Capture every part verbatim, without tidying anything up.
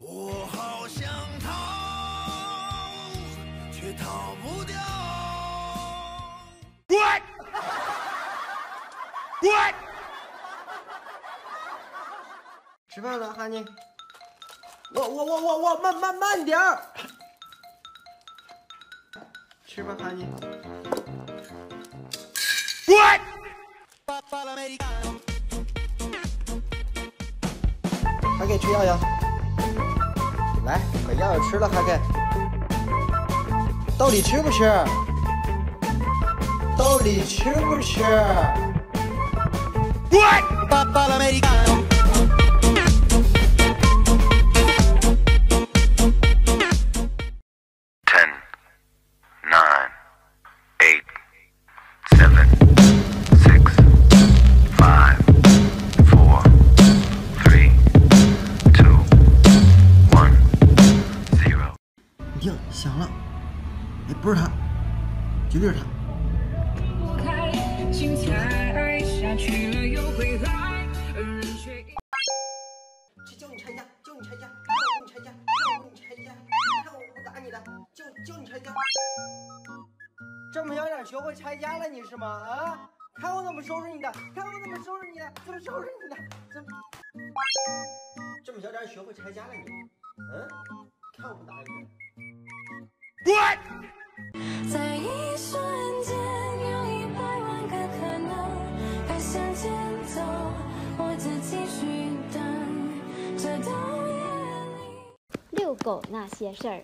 我好想逃，却逃不掉。滚！滚！吃饭了，哈尼。我我我我我慢慢慢点儿。吃吧，哈尼。滚！ 还给吃药药，来把药药吃了，还给。到底吃不吃？到底吃不吃？滚！哟，响了！哎，不是他，绝对是他。去救你全家！救你全家！救你全家！救你全家！看我不打你的！救救你全家！这么小点学会拆家了你是吗？啊！看我怎么收拾你的！看我怎么收拾你的！怎么收拾你的！怎么？这么小点学会拆家了你？嗯？看我不打你的！ 滚！在一瞬间，有一百万个可能，该向前走，我自己去等。这冬夜里，遛狗那些事儿。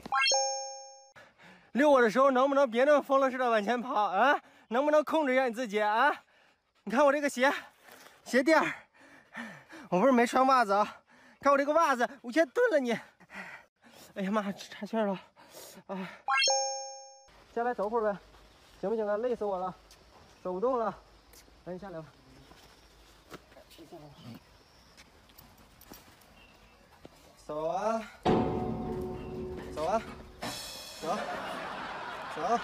遛我的时候能不能别那么疯了似的往前跑啊？能不能控制一下你自己啊？你看我这个鞋，鞋垫儿，我不是没穿袜子啊。看我这个袜子，我先炖了你。哎呀妈，插气了。 哎，下来走会儿呗，行不行啊？累死我了，走不动了。哎，你下来吧。走啊，走啊，走，走，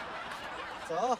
走。